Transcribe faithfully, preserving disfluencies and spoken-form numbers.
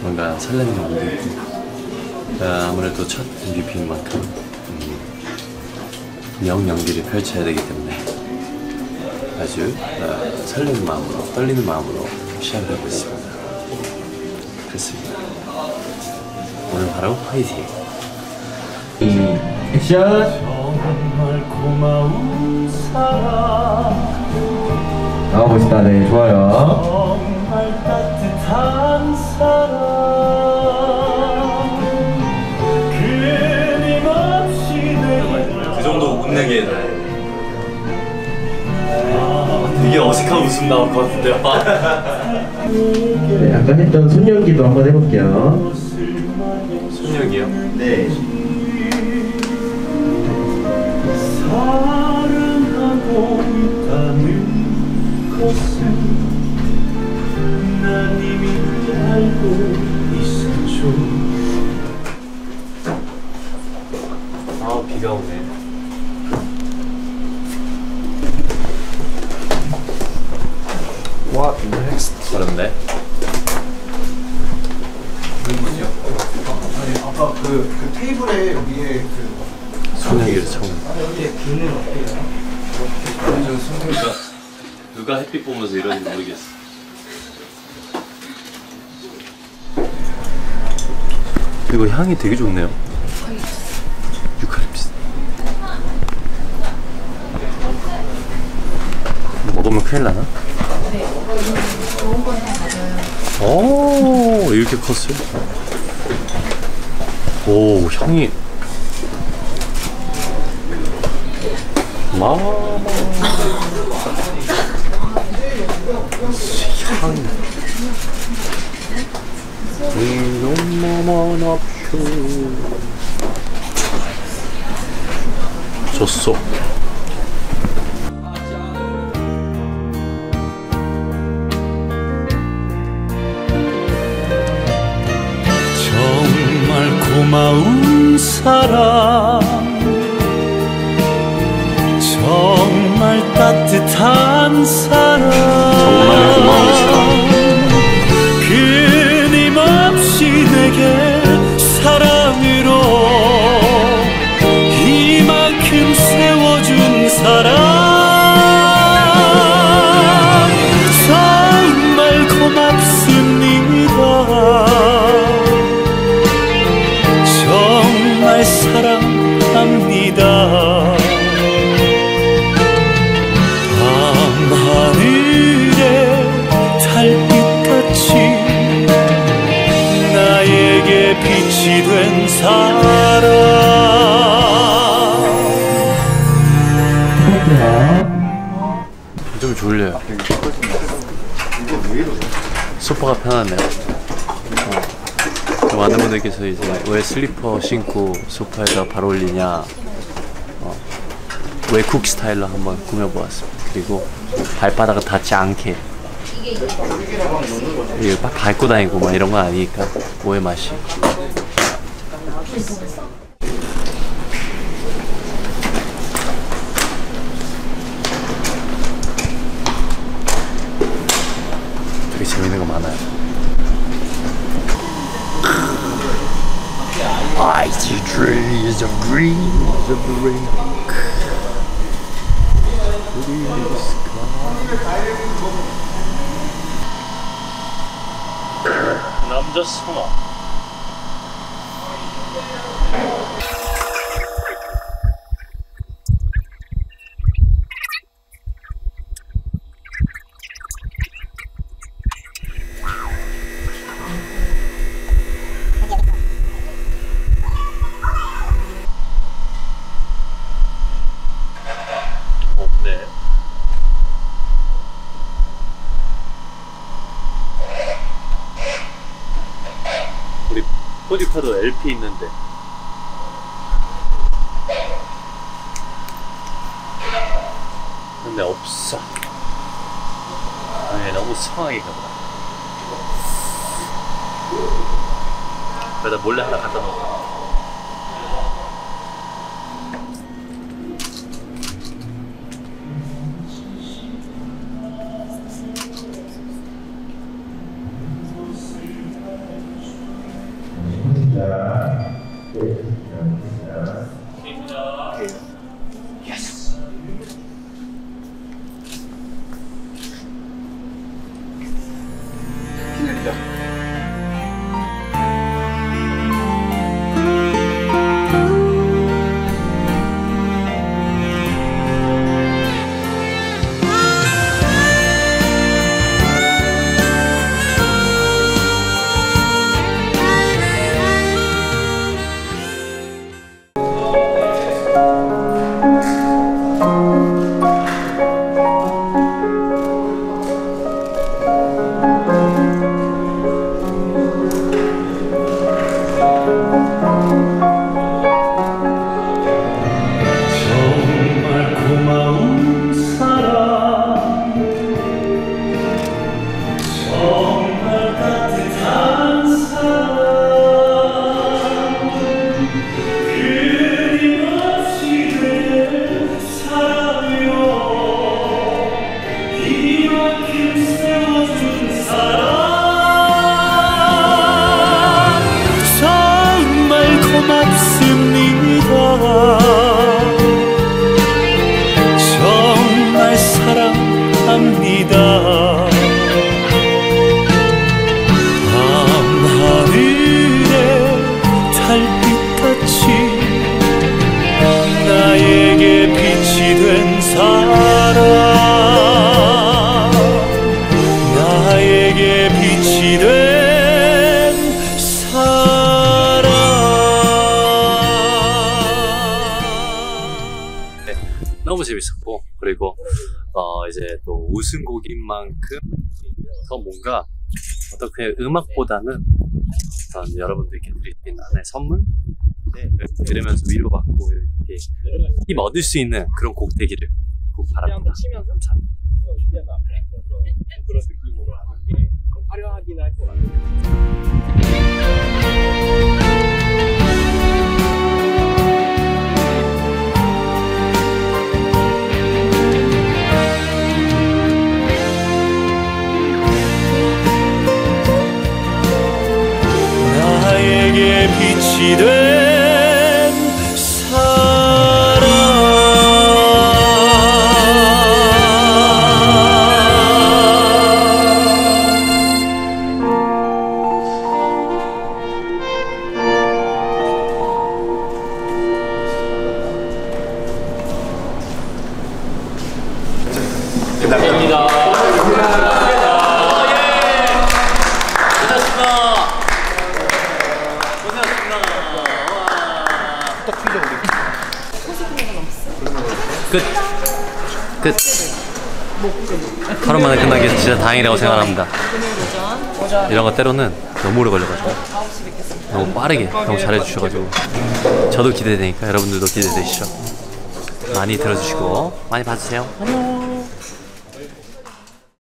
뭔가 설레는 마음도 있고, 그러니까 아무래도 첫 엠브이피인 만큼 음, 영 연기를 펼쳐야 되기 때문에 아주 어, 설레는 마음으로, 떨리는 마음으로 시합을 하고 있습니다. 그렇습니다. 오늘 바로 화이팅! 음, 액션! 아, 멋있다. 네, 좋아요. 그 정도 못 내게 아, 되게 어색한 웃음 나올 것 같은데요. 네, 아까 했던 손 연기도 한번 해볼게요. 손 연기요? 네. 사랑하고 있다는 것은 난 이미 알고 있었죠. 아, 비가 오네. What next? 잘했네. 뭐지요? 아니, 아까 그, 그 테이블에 여기에 그 손얘기를 처음. 누가 햇빛 보면서 이러는지 모르겠어. 이거 향이 되게 좋네요. 유칼립스. 먹으면 큰일 나나? 네, 좋은 건 다 맞아요. 오, 이렇게 컸어요? 오, 향이. 마마 향이 이놈만 없슈 좋소. 정말 고마운 사람, 정말 따뜻한 사랑, 정말 고마운 사람, 끊임없이 내게 사랑으로 이만큼 세워준 사람, 정말 고맙습니다. 정말 사랑합니다. 빛이 된 사람. 좀 졸려요. 소파가 편하네요. 어. 많은 분들께서 이제 왜 슬리퍼 신고 소파에다 발 올리냐, 어. 외국 스타일로 한번 꾸며보았습니다. 그리고 발바닥을 닿지 않게, 이거 막 밟고 다니고 막 이런 건 아니니까 오해 마시. 되게 재밌는 거 많아요. I see trees of green, of the rain. Blue sky. 남자 소나. 없네. 코디카도 엘피 있는데. 근데 없어. 아니, 너무 상황이 가보다. 그러다 몰래 하나 갖다 놓고. 됐습니다. 됐습니다. 예스. 기다리자. 너무 재밌었고, 그리고 어 이제 또 우승곡인 만큼 더 뭔가 어떻게 음악보다는 어떤 여러분들께 드릴 수 있는 하나의 선물? 네. 들으면서 위로받고 이렇게 힘 얻을 수 있는 그런 곡 되기를 꼭 바랍니다. 감사합니다. 그런 느낌으로 하는 게 화려하긴 할 것 같아요. 나에게 빛이 된 사랑. 감사합니다. 감사합니다. 끝! 끝! 하루만에 끝나게 진짜 다행이라고 생각합니다. 이런 거 때로는 너무 오래 걸려가지고 너무 빠르게 너무 잘해주셔가지고 저도 기대되니까 여러분들도 기대되시죠? 많이 들어주시고 많이 봐주세요. 안녕!